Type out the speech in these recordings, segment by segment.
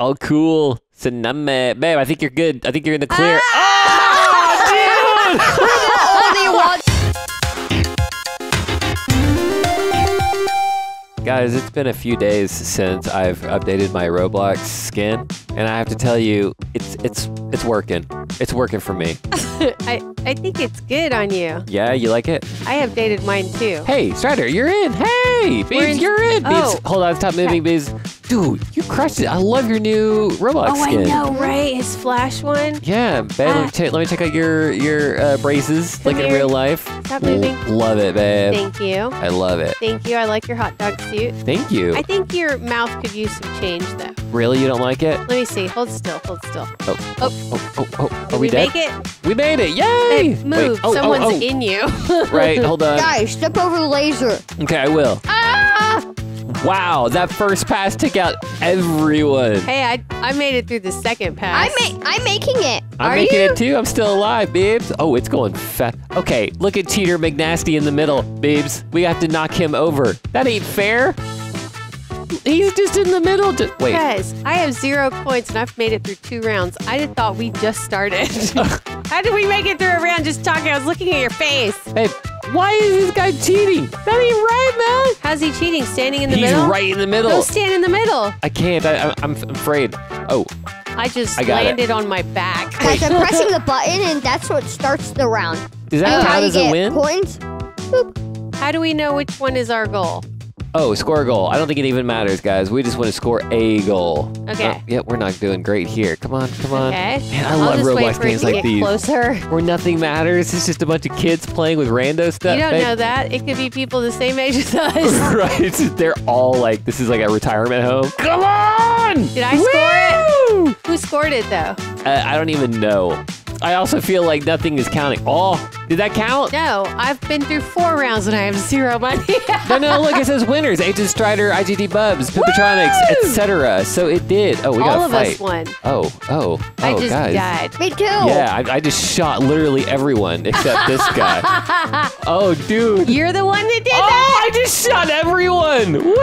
All cool. Babe, I think you're good. I think you're in the clear. Ah! Oh, dude! Guys, it's been a few days since I've updated my Roblox skin, and I have to tell you, it's working. It's working for me. I think it's good on you. Yeah, you like it? I updated mine too. Hey, Strider, you're in. Hey, Beebs, you're in. Oh. Beebs, hold on, stop moving, Beebs. Dude, you crushed it. I love your new Roblox skin. Oh, I know, right? His flash one? Yeah, babe, let me check out your braces, like in real life. Stop moving. Love it, babe. Thank you. I love it. Thank you. I like your hot dog suit. Thank you. I think your mouth could use some change, though. Really? You don't like it? Let me see. Hold still. Hold still. Oh. Oh. Oh. Oh. Oh. Are we dead? We make it. We made it. Yay! Move. Wait. Oh, someone's in you. Right. Hold on. Guys, step over the laser. Okay, I will. Ah! Wow, that first pass took out everyone. Hey, I made it through the second pass. I'm making it. I'm making it too. I'm still alive, Beebs. Oh, it's going fast. Okay, look at Teeter McNasty in the middle, Beebs. We have to knock him over. That ain't fair. He's just in the middle. Wait. Guys, I have 0 points and I've made it through 2 rounds. I thought we just started. How did we make it through a round just talking? I was looking at your face. Hey. Why is this guy cheating? That ain't right, man. How's he cheating? Standing in the middle? He's right in the middle. Go stand in the middle. I can't. I'm afraid. Oh. I just landed on my back. Guys, I'm pressing the button, and that's what starts the round. Is that how does it win? Points. Boop. How do we know which one is our goal? Oh, score a goal. I don't think it even matters, guys. We just want to score a goal. Okay. Yeah, we're not doing great here. Come on, come on. Okay. Man, I love Roblox games like these. Closer. Where nothing matters. It's just a bunch of kids playing with rando stuff. You don't know that. It could be people the same age as us. Right. They're all like, this is like a retirement home. Come on! Did I score it? Who scored it, though? I don't even know. I also feel like nothing is counting. Oh, did that count? No, I've been through 4 rounds and I have 0 money. No, look, it says winners. Agent Strider, IGD Bubs, Pipatronics, etc. So it did. Oh, we got a fight. All of us won. Oh, I just died. Me too. Yeah, I just shot literally everyone except this guy. Oh, dude. You're the one that did that. Oh, I just shot everyone. Woo!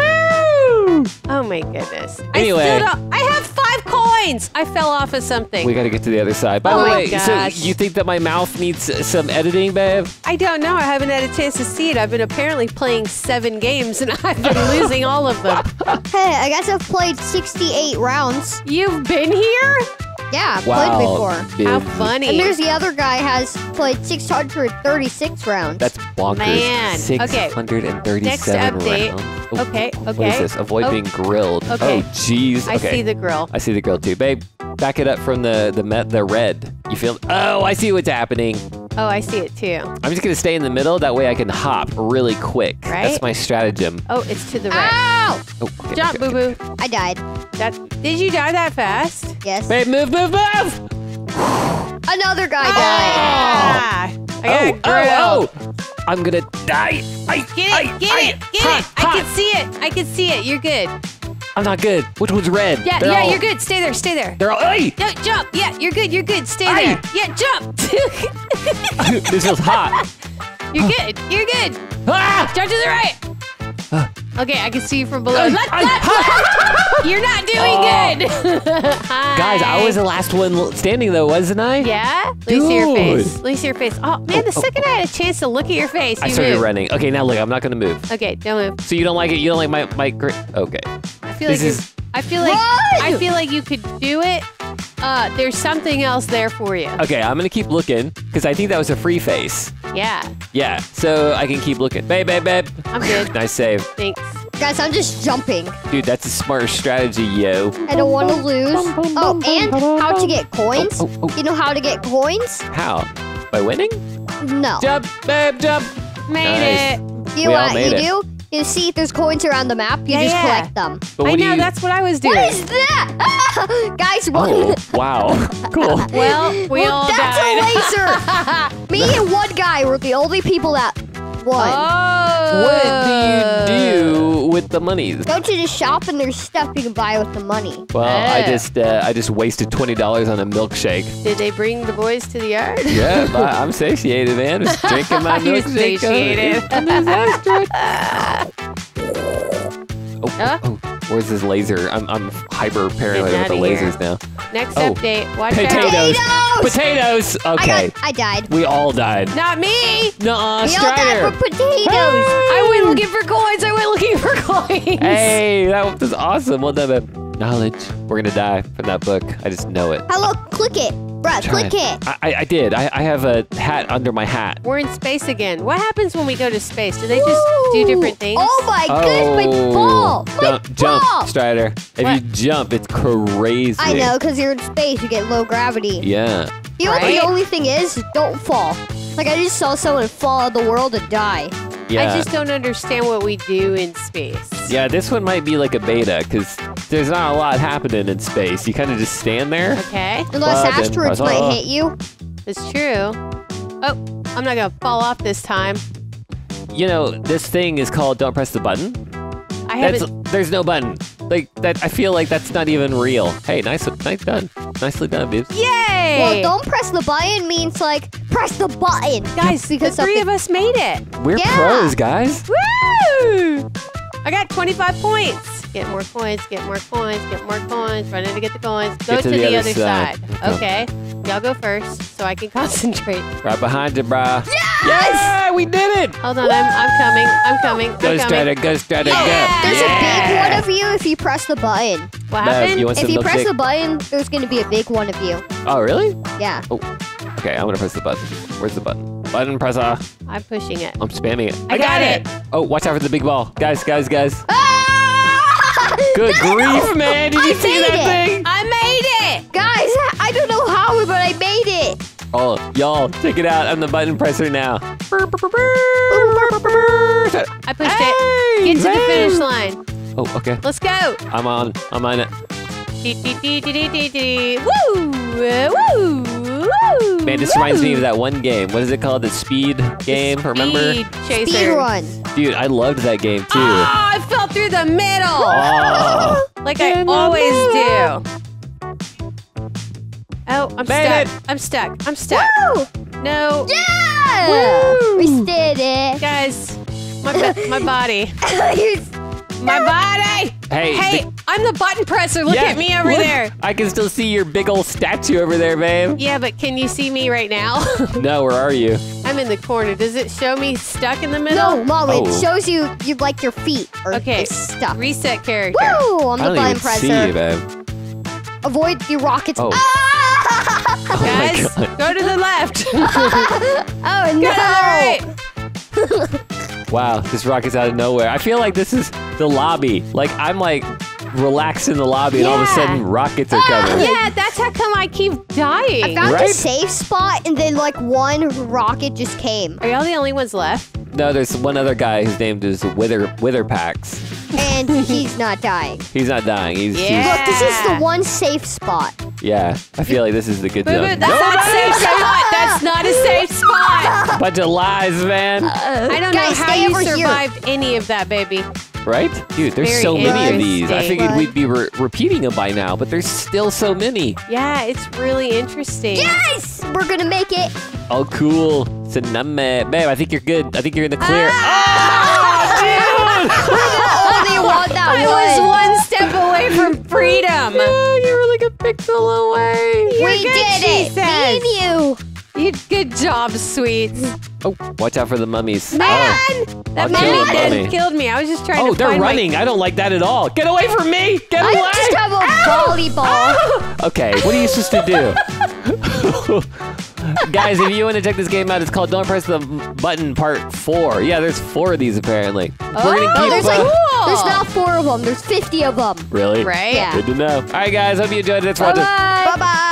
Oh, my goodness. Anyway. I have 5 coins. I fell off of something. We got to get to the other side. By the way, so you think that my mouth needs some editing, babe? I don't know. I haven't had a chance to see it. I've been apparently playing 7 games, and I've been losing all of them. Hey, I guess I've played 68 rounds. You've been here? Yeah, I've played before. Dude. How funny. And there's the other guy has played 636 rounds. That's bonkers. Man. 637 Next update. Rounds. Oh, okay. What is this? Avoid being grilled. Okay. Oh, jeez. I see the grill. I see the grill, too. Babe, back it up from the red. You feel? Oh, I see what's happening. Oh, I see it, too. I'm just going to stay in the middle. That way I can hop really quick. Right? That's my stratagem. Oh, it's to the right. Ow! Oh, okay, jump, boo-boo. I died. Did you die that fast? Yes. Babe, move! Another guy died. I'm going to die. Get it. I can see it. You're good. I'm not good. Which one's red? Yeah, you're good. Stay there. They're all, hey! No, jump. Yeah, you're good. Stay there. Yeah, jump. This feels hot. You're good. Ah! Jump to the right. Okay, I can see you from below. Left. You're not doing good. Guys, I was the last one standing, though, wasn't I? Yeah? Dude. Let me see your face. Oh, man, the second I had a chance to look at your face, I started running. Okay, now look, I'm not going to move. Okay, don't move. So you don't like it? You don't like my... Okay. I feel like you could do it. There's something else there for you. Okay, I'm gonna keep looking because I think that was a free face. Yeah. Yeah. So I can keep looking. Babe. I'm good. Nice save. Thanks. Guys, I'm just jumping. Dude, that's a smart strategy, yo. I don't want to lose. Oh, and how to get coins? You know how to get coins? How? By winning? No. Jump, babe, jump. Made it. You know what you do? You see if there's coins around the map, you just collect them. But I know, that's what I was doing. What is that? Guys, what? Oh, wow. Cool. Well, we all died. That's a laser. Me and one guy were the only people that won. What do you do with the money? Go to the shop and there's stuff you can buy with the money. Well, I just wasted $20 on a milkshake. Did they bring the boys to the yard? Yeah, I'm satiated, man. I'm just drinking my milkshake. Satiated. I'm disaster. Oh. Where's his laser? I'm hyper paranoid with the lasers now. Next update. Watch potatoes. Out. Potatoes. Potatoes. Okay. I died. We all died. Not me. Nuh-uh, Strider. We all died for potatoes. Hey. I went looking for coins. I went looking for coins. Hey, that was awesome. Well done, man. Knowledge. We're gonna die from that book. I just know it. Hello. Click it. Bruh, click it. I did. I have a hat under my hat. We're in space again. What happens when we go to space? Do they just do different things? Oh my goodness, my ball! Jump, Strider. If you jump, it's crazy. I know, because you're in space, you get low gravity. Yeah. You know what the only thing is? Don't fall. Like, I just saw someone fall out of the world and die. Yeah. I just don't understand what we do in space. Yeah, this one might be like a beta, because there's not a lot happening in space. You kind of just stand there. Okay. Unless asteroids might hit you. It's true. Oh, I'm not going to fall off this time. You know, this thing is called Don't Press the Button. I haven't... There's no button. Like, that. I feel like that's not even real. Hey, nice done. Nicely done, dude. Yay! Well, don't press the button means, like, press the button. Guys, because the three of us made it. We're pros, guys. Woo! I got 25 points. Get more coins, get more coins, get more coins. Run in to get the coins. Go to the other side. Okay. Y'all go first so I can concentrate. Right behind you, brah. Yes! Yeah, we did it! Hold on, I'm coming. Go Strider, go Strider, go. There's a big one of you if you press the button. What happened? If you press the button, there's going to be a big one of you. Oh, really? Yeah. Oh. Okay, I'm going to press the button. Where's the button? Button presser. I'm pushing it. I'm spamming it. I got it! Oh, watch out for the big ball. Guys. Ah! Good grief, man. Did you see that thing? I made it! Guys, I don't know how, but I made it! Oh, y'all, check it out. I'm the button presser now. I pushed it. Get to the finish line. Oh, okay. Let's go. I'm on it. Woo! Man, this reminds me of that one game. What is it called? The speed game, remember? Speed Chaser. Speed Run. Dude, I loved that game, too. Oh, I fell through the middle. Oh. Like I always do. Oh, I'm stuck. Woo! No. Yeah! Woo! We did it. Guys, my body. My body! Hey, I'm the button presser. Look at me over there. I can still see your big old statue over there, babe. Yeah, but can you see me right now? No, where are you? I'm in the corner. Does it show me stuck in the middle? No, Mom, it shows you like your feet are stuck. Reset character. Woo! I'm the button presser. I don't even see you, babe. Avoid the rockets. Oh. Ah! Guys, go to the left. Go to the right. Wow, this rocket's out of nowhere. I feel like this is the lobby. Like, I'm like relaxed in the lobby and all of a sudden rockets are coming. Yeah, that's how come I keep dying. I found a safe spot and then like one rocket just came. Are y'all the only ones left? No, there's one other guy whose name is Wither Pax. And he's not dying. He's not dying. Look, this is the one safe spot. Yeah, I feel like this is the good zone. That's not a safe spot. That's not a safe spot. Bunch of lies, man. I don't know how you survived any of that, baby. Right? Dude, there's so many of these. I figured we'd be repeating them by now, but there's still so many. Yeah, it's really interesting. Yes! We're gonna make it. Oh, cool. Tsunami. Babe, I think you're good. I think you're in the clear. I was one step away from freedom. Yeah, you were like a pixel away. We did it. You good job, sweets. Oh, watch out for the mummies. Man, that mummy killed me. I was just trying to find they're running. I don't like that at all. Get away from me. Get away. I just have a volleyball. Okay, what are you supposed to do? Guys, if you want to check this game out, it's called Don't Press the Button Part 4. Yeah, there's 4 of these apparently. Oh, we're gonna keep there's not 4 of them. There's 50 of them. Really? Right? Yeah. Good to know. All right, guys. Hope you enjoyed it. Bye-bye.